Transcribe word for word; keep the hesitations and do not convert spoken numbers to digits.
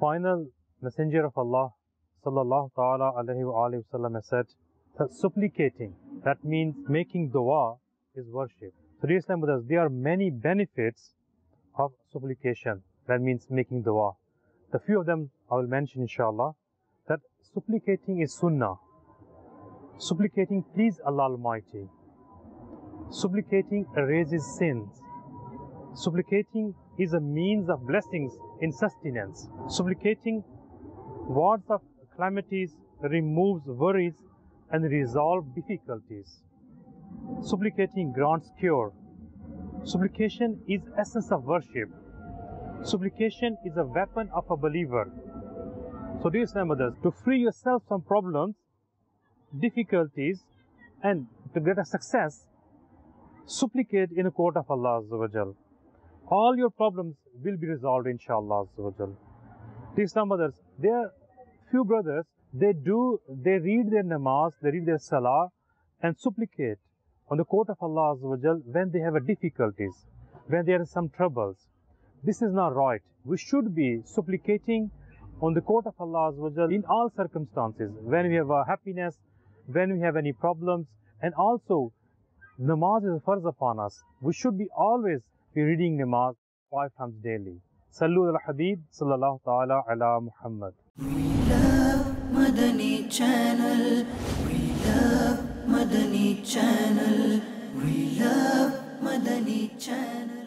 final messenger of Allah sallallahu ta'ala alayhi wa alayhi wa sallam has said that supplicating, that means making dua, is worship. So dear Islam brothers, there are many benefits of supplication, that means making dua. The few of them I will mention inshallah. That supplicating is sunnah. Supplicating please Allah Almighty. Supplicating erases sins. Supplicating is a means of blessings in sustenance. Supplicating wards of calamities, removes worries and resolves difficulties. Supplicating grants cure. Supplication is essence of worship. Supplication is a weapon of a believer. So dear Islam brothers, to free yourself from problems, difficulties and to get a success, supplicate in the court of Allah Azzawajal. All your problems will be resolved inshallah Azzawajal. Dear Islam brothers, there are few brothers, they do, they read their namaz, they read their salah and supplicate on the court of Allah Azzawajal when they have difficulties, when there are some troubles. This is not right. We should be supplicating on the court of Allah Azzawajal in all circumstances, when we have our happiness, when we have any problems, and also namaz is a farz upon us. We should be always be reading namaz five times daily. Sallu ala Habib sallallahu ta'ala ala Muhammad. We love Madani Channel. We love Madani Channel. We love Madani Channel.